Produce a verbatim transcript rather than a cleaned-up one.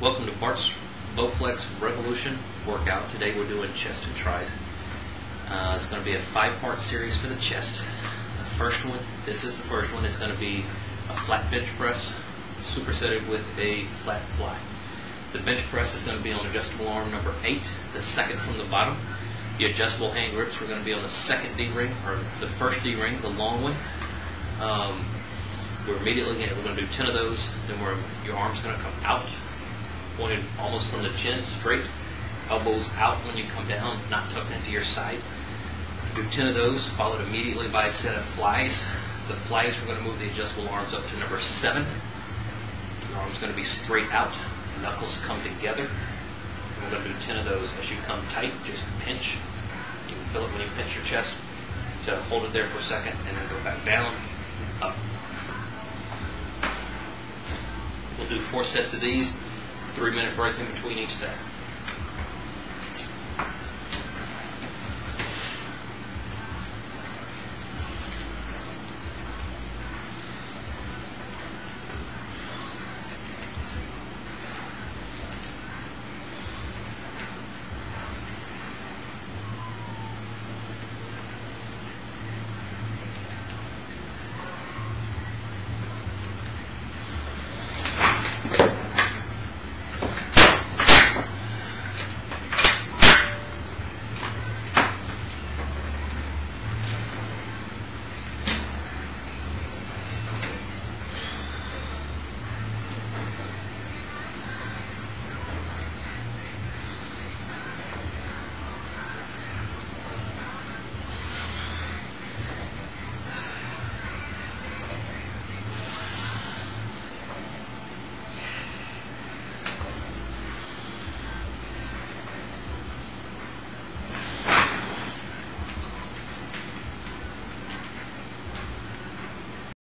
Welcome to Bart's Bowflex Revolution workout. Today we're doing chest and tries. Uh, it's going to be a five-part series for the chest. The first one, this is the first one, it's going to be a flat bench press supersetted with a flat fly. The bench press is going to be on adjustable arm number eight, the second from the bottom. The adjustable hand grips, we're going to be on the second D-ring, or the first D-ring, the long one. Um, we're immediately going to, we're going to do ten of those, then we're, your arm's going to come out, pointed almost from the chin, straight, elbows out when you come down, not tucked into your side. Do ten of those, followed immediately by a set of flies. The flies, we're going to move the adjustable arms up to number seven. Your arm's going to be straight out, knuckles come together. We're going to do ten of those. As you come tight, just pinch. You can feel it when you pinch your chest. So hold it there for a second and then go back down, up. We'll do four sets of these, three minute break in between each set.